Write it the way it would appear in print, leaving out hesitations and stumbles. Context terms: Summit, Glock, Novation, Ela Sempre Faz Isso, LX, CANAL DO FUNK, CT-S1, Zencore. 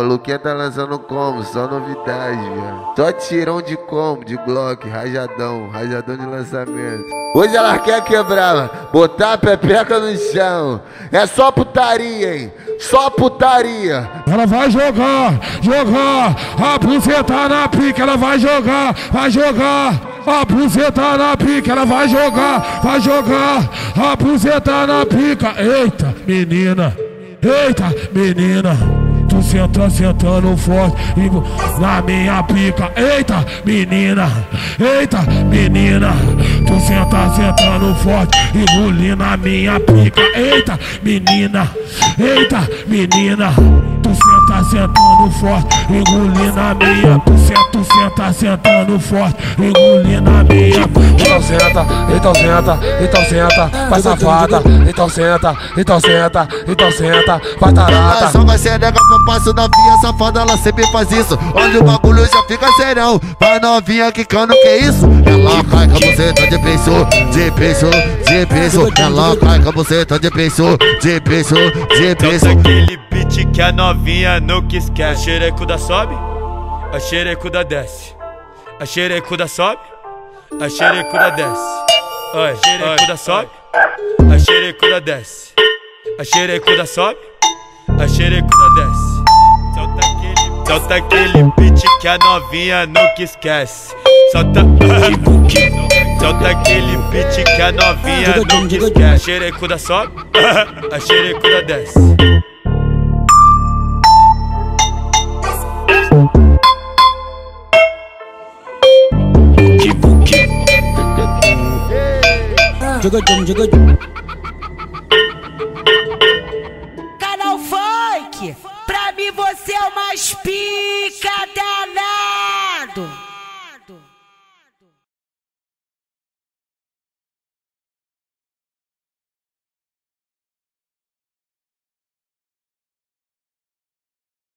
Maluquinha tá lançando como? Só novidade, velho. Só tirão de como? De Glock, rajadão, rajadão de lançamento. Hoje ela quer quebrar, botar a pepeca no chão. É só putaria, hein? Só putaria. Ela vai jogar, jogar. A buceta na pica, ela vai jogar, vai jogar. A buceta na pica, ela vai jogar, vai jogar. A buceta na pica. Eita, menina. Eita, menina. Tu sentando forte na minha pica. Eita, menina. Eita, menina. Tu sentando forte engolindo na minha pica. Eita, menina. Eita, menina. Tu sentando forte engolindo na minha pica. Tu sentando forte engolindo na minha pica. Então senta, vai safada. Então senta, vai tarada. Só vai ser nega pra passo novinha safada, ela sempre faz isso. Olha o bagulho, já fica serão. Pra novinha quicando, que isso? Ela cai com a buceta de piso, de piso, de piso. Ela cai com a buceta de piso, de piso, de piso. Então aquele beat que a novinha nunca esquece. A xerecuda sobe, a xerecuda desce. A xerecuda sobe, a xerecuda desce. A xerecuda sobe, a xerecuda desce. A xerecuda sobe, a xerecuda desce. Solta aquele beat que a novinha nunca esquece. Solta aquele beat que a novinha nunca esquece. A xerecuda sobe, a xerecuda desce. Canal Funk! Pra mim você é o mais pica danado.